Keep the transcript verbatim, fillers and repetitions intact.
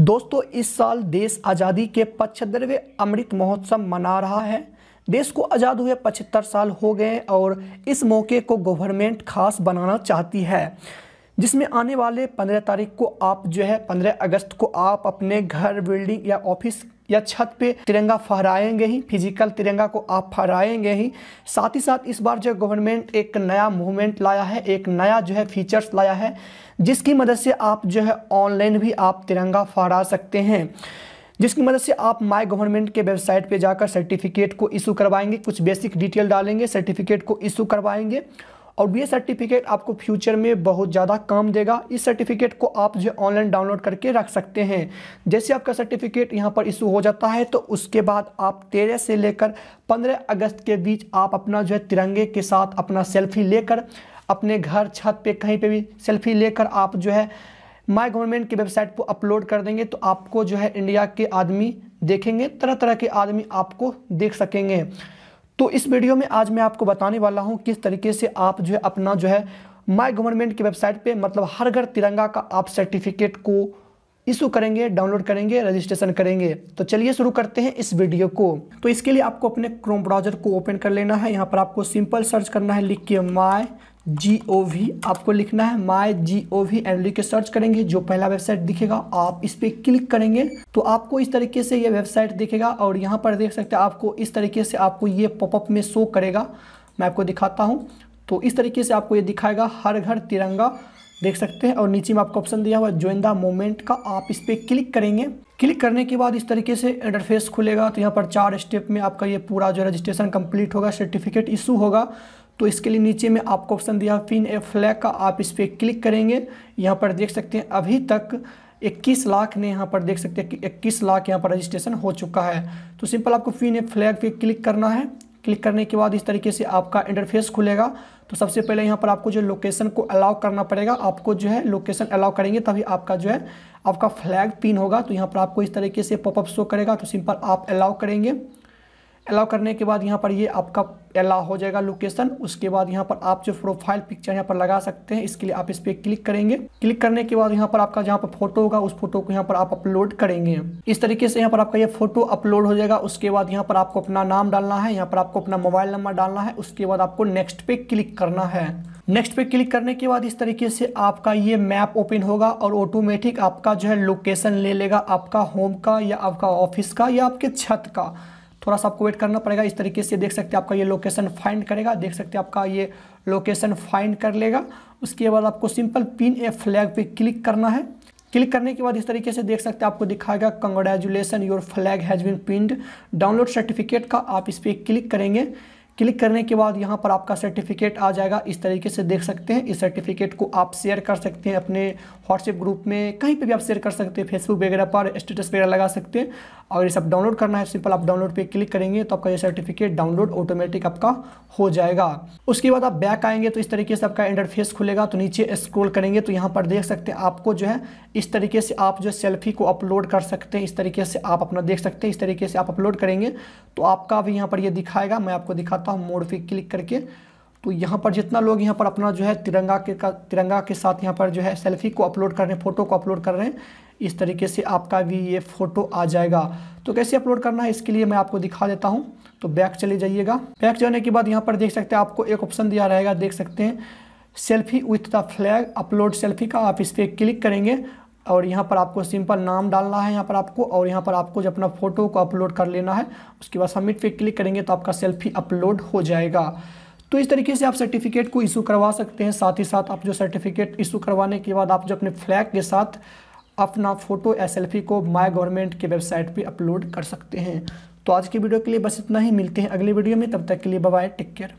दोस्तों इस साल देश आज़ादी के पचहत्तरवें अमृत महोत्सव मना रहा है। देश को आज़ाद हुए पचहत्तर साल हो गए और इस मौके को गवर्नमेंट खास बनाना चाहती है, जिसमें आने वाले पंद्रह तारीख को आप जो है पंद्रह अगस्त को आप अपने घर, बिल्डिंग या ऑफिस या छत पे तिरंगा फहराएंगे ही, फिजिकल तिरंगा को आप फहराएंगे ही। साथ ही साथ इस बार जो गवर्नमेंट एक नया मूवमेंट लाया है, एक नया जो है फीचर्स लाया है, जिसकी मदद से आप जो है ऑनलाइन भी आप तिरंगा फहरा सकते हैं, जिसकी मदद से आप माय गवर्नमेंट के वेबसाइट पे जाकर सर्टिफिकेट को इशू करवाएंगे, कुछ बेसिक डिटेल डालेंगे, सर्टिफिकेट को इशू करवाएंगे और ये सर्टिफिकेट आपको फ्यूचर में बहुत ज़्यादा काम देगा। इस सर्टिफिकेट को आप जो ऑनलाइन डाउनलोड करके रख सकते हैं। जैसे आपका सर्टिफिकेट यहाँ पर इशू हो जाता है तो उसके बाद आप तेरह से लेकर पंद्रह अगस्त के बीच आप अपना जो है तिरंगे के साथ अपना सेल्फी लेकर अपने घर, छत पे, कहीं पे भी सेल्फी लेकर आप जो है माय गवर्नमेंट की वेबसाइट पर अपलोड कर देंगे तो आपको जो है इंडिया के आदमी देखेंगे, तरह तरह के आदमी आपको देख सकेंगे। तो इस वीडियो में आज मैं आपको बताने वाला हूं किस तरीके से आप जो है अपना जो है माय गवर्नमेंट की वेबसाइट पे मतलब हर घर तिरंगा का आप सर्टिफिकेट को इशू करेंगे, डाउनलोड करेंगे, रजिस्ट्रेशन करेंगे। तो चलिए शुरू करते हैं इस वीडियो को। तो इसके लिए आपको अपने क्रोम ब्राउज़र को ओपन कर लेना है। यहाँ पर आपको सिंपल सर्च करना है, लिख के माय जी ओ वी आपको लिखना है, my G O V and लिख के सर्च करेंगे। जो पहला वेबसाइट दिखेगा आप इस पर क्लिक करेंगे तो आपको इस तरीके से ये वेबसाइट दिखेगा और यहाँ पर देख सकते हैं आपको इस तरीके से आपको ये पॉपअप में शो करेगा। मैं आपको दिखाता हूँ। तो इस तरीके से आपको ये दिखाएगा हर घर तिरंगा, देख सकते हैं। और नीचे में आपको ऑप्शन दिया हुआ है ज्वाइन द मोमेंट का, आप इस पर क्लिक करेंगे। क्लिक करने के बाद इस तरीके से इंटरफेस खुलेगा। तो यहाँ पर चार स्टेप में आपका ये पूरा जो रजिस्ट्रेशन कंप्लीट होगा, सर्टिफिकेट इशू होगा। तो इसके लिए नीचे में आपको ऑप्शन दिया पिन ए फ्लैग का, आप इस पर क्लिक करेंगे। यहाँ पर देख सकते हैं अभी तक इक्कीस लाख ने यहाँ पर देख सकते हैं कि इक्कीस लाख यहाँ पर रजिस्ट्रेशन हो चुका है। तो सिंपल आपको पिन ए फ्लैग पे क्लिक करना है। क्लिक करने के बाद इस तरीके से आपका इंटरफेस खुलेगा। तो सबसे पहले यहाँ पर आपको जो लोकेशन को अलाउ करना पड़ेगा, आपको जो है लोकेशन अलाउ करेंगे तभी आपका जो है आपका फ्लैग पिन होगा। तो यहाँ पर आपको इस तरीके से पॉपअप शो करेगा। तो सिंपल आप अलाउ करेंगे। अलाउ करने के बाद यहाँ पर ये आपका अलाउ हो जाएगा लोकेशन। उसके बाद यहाँ पर आप जो प्रोफाइल पिक्चर यहाँ पर लगा सकते हैं, इसके लिए आप इस पर क्लिक करेंगे। क्लिक करने के बाद यहाँ पर आपका जहाँ पर फोटो होगा उस फोटो को यहाँ पर आप अपलोड करेंगे। इस तरीके से यहाँ पर आपका ये फोटो अपलोड हो जाएगा। उसके बाद यहाँ पर आपको अपना नाम डालना है, यहाँ पर आपको अपना मोबाइल नंबर डालना है। उसके बाद आपको नेक्स्ट पे क्लिक करना है। नेक्स्ट पे क्लिक करने के बाद इस तरीके से आपका ये मैप ओपन होगा और ऑटोमेटिक आपका जो है लोकेशन ले लेगा, आपका होम का या आपका ऑफिस का या आपके छत का। थोड़ा सा आपको वेट करना पड़ेगा। इस तरीके से देख सकते हैं आपका ये लोकेशन फाइंड करेगा, देख सकते हैं आपका ये लोकेशन फाइंड कर लेगा। उसके बाद आपको सिंपल पिन ए फ्लैग पे क्लिक करना है। क्लिक करने के बाद इस तरीके से देख सकते हैं आपको दिखाएगा congratulation your flag has been pinned, download certificate का, आप इस पर क्लिक करेंगे। क्लिक करने के बाद यहाँ पर आपका सर्टिफिकेट आ जाएगा। इस तरीके से देख सकते हैं। इस सर्टिफिकेट को आप शेयर कर सकते हैं अपने व्हाट्सएप ग्रुप में, कहीं पे भी आप शेयर कर सकते हैं, फेसबुक वगैरह पर स्टेटस वगैरह लगा सकते हैं। और ये सब डाउनलोड करना है, सिंपल आप डाउनलोड पे क्लिक करेंगे तो आपका ये सर्टिफिकेट डाउनलोड ऑटोमेटिक आपका हो जाएगा। उसके बाद आप बैक आएंगे तो इस तरीके से आपका इंटरफेस खुलेगा। तो नीचे स्क्रोल करेंगे तो यहाँ पर देख सकते हैं आपको जो है इस तरीके से आप जो सेल्फी को अपलोड कर सकते हैं। इस तरीके से आप अपना देख सकते हैं। इस तरीके से आप अपलोड करेंगे तो आपका भी यहाँ पर ये दिखाएगा। मैं आपको दिखाता मोड पे क्लिक करके तो यहाँ पर जितना लोग यहाँ पर अपना जो है तिरंगा के तिरंगा के साथ यहाँ पर जो है सेल्फी को अपलोड कर रहे हैं, फोटो को अपलोड कर रहे हैं। इस तरीके से आपका भी ये फोटो आ जाएगा। तो कैसे अपलोड करना है इसके लिए मैं आपको दिखा देता हूँ। तो बैक चले जाइएगा। बैक जाने के बाद यहाँ पर देख सकते हैं आपको एक ऑप्शन दिया रहेगा, देख सकते हैं selfie with the flag, upload selfie का, आप इस पर क्लिक करेंगे। और यहाँ पर आपको सिंपल नाम डालना है यहाँ पर आपको, और यहाँ पर आपको जो अपना फ़ोटो को अपलोड कर लेना है। उसके बाद सबमिट पे क्लिक करेंगे तो आपका सेल्फी अपलोड हो जाएगा। तो इस तरीके से आप सर्टिफिकेट को इशू करवा सकते हैं। साथ ही साथ आप जो सर्टिफिकेट इशू करवाने के बाद आप जो अपने फ्लैग के साथ अपना फ़ोटो या सेल्फी को माय गवर्नमेंट के वेबसाइट पर अपलोड कर सकते हैं। तो आज की वीडियो के लिए बस इतना ही। मिलते हैं अगली वीडियो में, तब तक के लिए बाय बाय, टेक केयर।